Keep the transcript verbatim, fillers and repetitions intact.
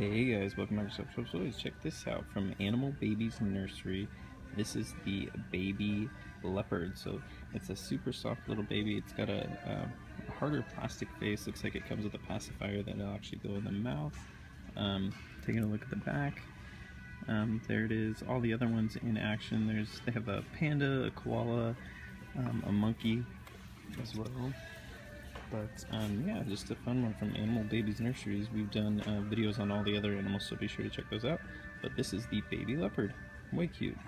Hey guys, welcome back to Top Shelf Toys. Check this out from Animal Babies Nursery. This is the baby leopard. So it's a super soft little baby. It's got a, a harder plastic face. Looks like it comes with a pacifier that'll actually go in the mouth. Um, taking a look at the back. Um, there it is. All the other ones in action. There's they have a panda, a koala, um, a monkey as well. But um, yeah, just a fun one from Animal Babies Nurseries. We've done uh, videos on all the other animals, so be sure to check those out. But this is the baby leopard. Way cute.